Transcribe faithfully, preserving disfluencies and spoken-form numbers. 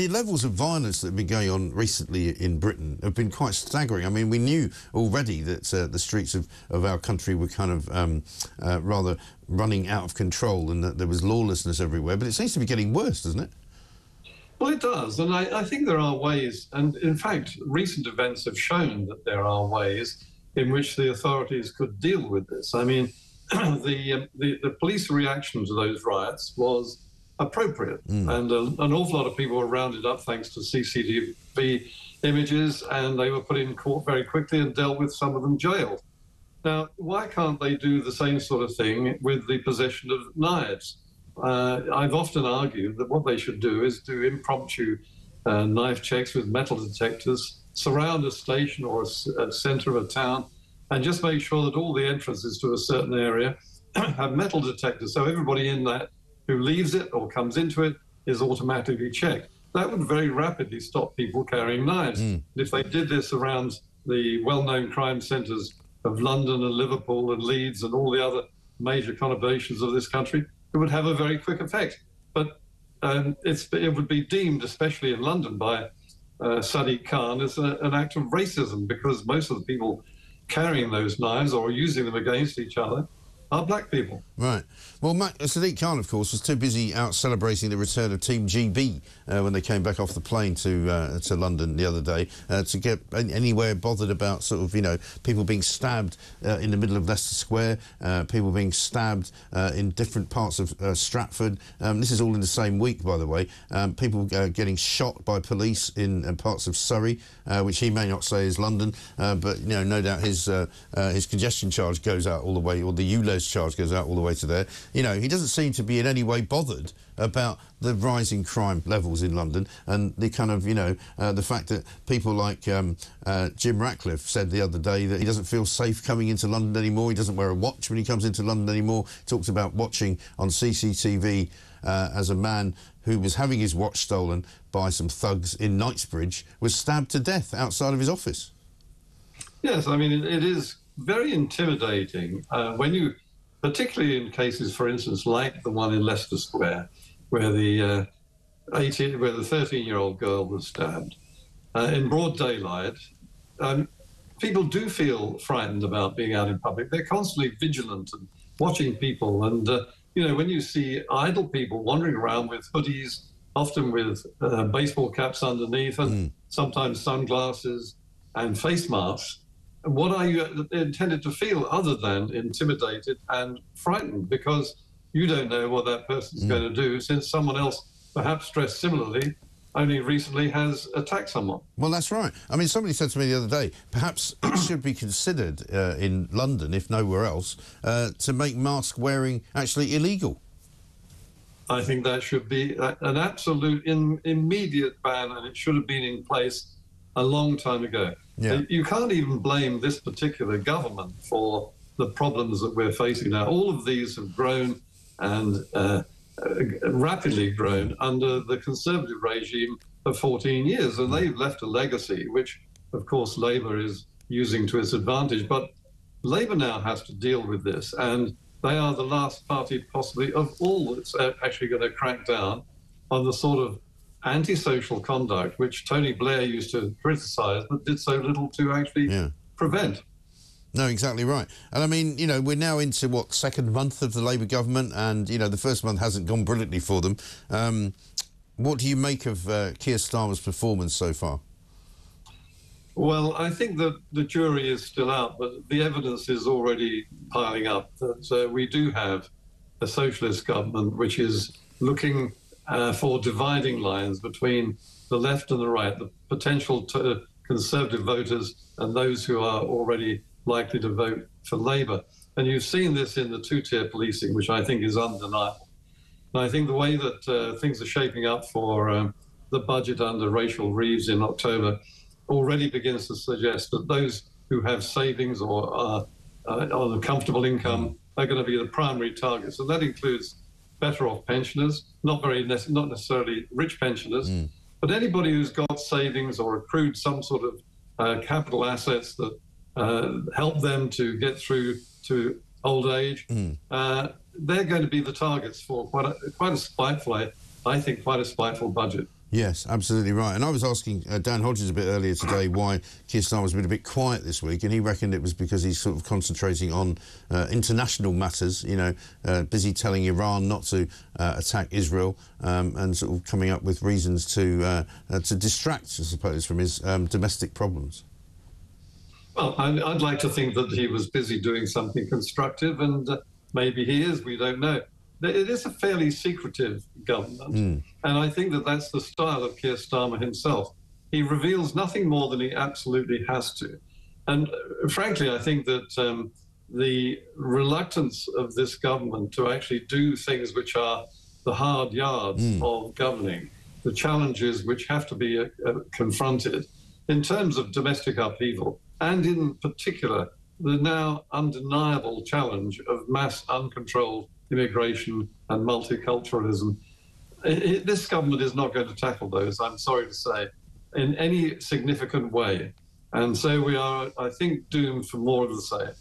the levels of violence that have been going on recently in Britain have been quite staggering. I mean, we knew already that uh, the streets of, of our country were kind of um, uh, rather running out of control and that there was lawlessness everywhere, but it seems to be getting worse, doesn't it? Well, it does, and I, I think there are ways, and in fact, recent events have shown that there are ways in which the authorities could deal with this. I mean, the, the, the police reaction to those riots was appropriate, mm. and a, an awful lot of people were rounded up thanks to C C T V images, and they were put in court very quickly and dealt with, some of them jailed. Now, why can't they do the same sort of thing with the possession of knives? Uh, I've often argued that what they should do is do impromptu uh, knife checks with metal detectors, surround a station or a, a centre of a town, and just make sure that all the entrances to a certain area have metal detectors, so everybody in that who leaves it or comes into it is automatically checked. That would very rapidly stop people carrying knives. Mm. If they did this around the well-known crime centres of London and Liverpool and Leeds and all the other major conurbations of this country, it would have a very quick effect. But um, it's, it would be deemed, especially in London, by uh, Sadiq Khan as a, an act of racism, because most of the people carrying those knives or using them against each other are black people. Right. Well, Matt, uh, Sadiq Khan, of course, was too busy out celebrating the return of Team G B uh, when they came back off the plane to uh, to London the other day uh, to get anywhere bothered about sort of, you know, people being stabbed uh, in the middle of Leicester Square, uh, people being stabbed uh, in different parts of uh, Stratford. Um, this is all in the same week, by the way. Um, people uh, getting shot by police in uh, parts of Surrey, uh, which he may not say is London, uh, but, you know, no doubt his uh, uh, his congestion charge goes out all the way, or the U L O charge goes out all the way to there. You know, he doesn't seem to be in any way bothered about the rising crime levels in London, and the kind of, you know, uh, the fact that people like um, uh, Jim Ratcliffe said the other day that he doesn't feel safe coming into London anymore, he doesn't wear a watch when he comes into London anymore, talks about watching on C C T V uh, as a man who was having his watch stolen by some thugs in Knightsbridge was stabbed to death outside of his office. Yes, I mean, it, it is very intimidating uh, when you, particularly in cases, for instance, like the one in Leicester Square, where the uh, eighteen, where the thirteen-year-old girl was stabbed uh, in broad daylight. Um, people do feel frightened about being out in public. They're constantly vigilant and watching people. And uh, you know, when you see idle people wandering around with hoodies, often with uh, baseball caps underneath, and mm. sometimes sunglasses and face masks, what are you intended to feel other than intimidated and frightened? Because you don't know what that person's mm. going to do, since someone else, perhaps dressed similarly, only recently has attacked someone. Well, that's right. I mean, somebody said to me the other day, perhaps it should be considered uh, in London, if nowhere else, uh, to make mask wearing actually illegal. I think that should be an absolute in, immediate ban, and it should have been in place a long time ago. Yeah. You can't even blame this particular government for the problems that we're facing now. All of these have grown and uh, rapidly grown under the Conservative regime of fourteen years, and they've left a legacy which, of course, Labour is using to its advantage. But Labour now has to deal with this, and they are the last party possibly of all that's actually going to crack down on the sort of antisocial conduct which Tony Blair used to criticise, but did so little to actually yeah. prevent. No, exactly right. And I mean, you know, we're now into, what, second month of the Labour government, and, you know, the first month hasn't gone brilliantly for them. Um, what do you make of uh, Keir Starmer's performance so far? Well, I think that the jury is still out, but the evidence is already piling up that uh, we do have a socialist government which is looking Uh, for dividing lines between the left and the right, the potential to Conservative voters and those who are already likely to vote for Labour. And you've seen this in the two-tier policing, which I think is undeniable. And I think the way that uh, things are shaping up for um, the budget under Rachel Reeves in October already begins to suggest that those who have savings or are uh, on a comfortable income are going to be the primary targets. And that includes better off pensioners, not very ne not necessarily rich pensioners, mm. but anybody who's got savings or accrued some sort of uh, capital assets that uh, help them to get through to old age, mm. uh, they're going to be the targets for quite a, quite a spiteful, I think, quite a spiteful budget. Yes, absolutely right. And I was asking uh, Dan Hodges a bit earlier today why Keir Starmer's been a bit quiet this week, and he reckoned it was because he's sort of concentrating on uh, international matters, you know, uh, busy telling Iran not to uh, attack Israel um, and sort of coming up with reasons to, uh, uh, to distract, I suppose, from his um, domestic problems. Well, I'd like to think that he was busy doing something constructive, and uh, maybe he is, we don't know. It is a fairly secretive government, mm. and I think that that's the style of Keir Starmer himself. He reveals nothing more than he absolutely has to. And uh, frankly, I think that um, the reluctance of this government to actually do things which are the hard yards mm. of governing, the challenges which have to be uh, uh, confronted in terms of domestic upheaval, and in particular, the now undeniable challenge of mass uncontrolled immigration and multiculturalism. It, it, this government is not going to tackle those, I'm sorry to say, in any significant way. And so we are, I think, doomed for more of the same.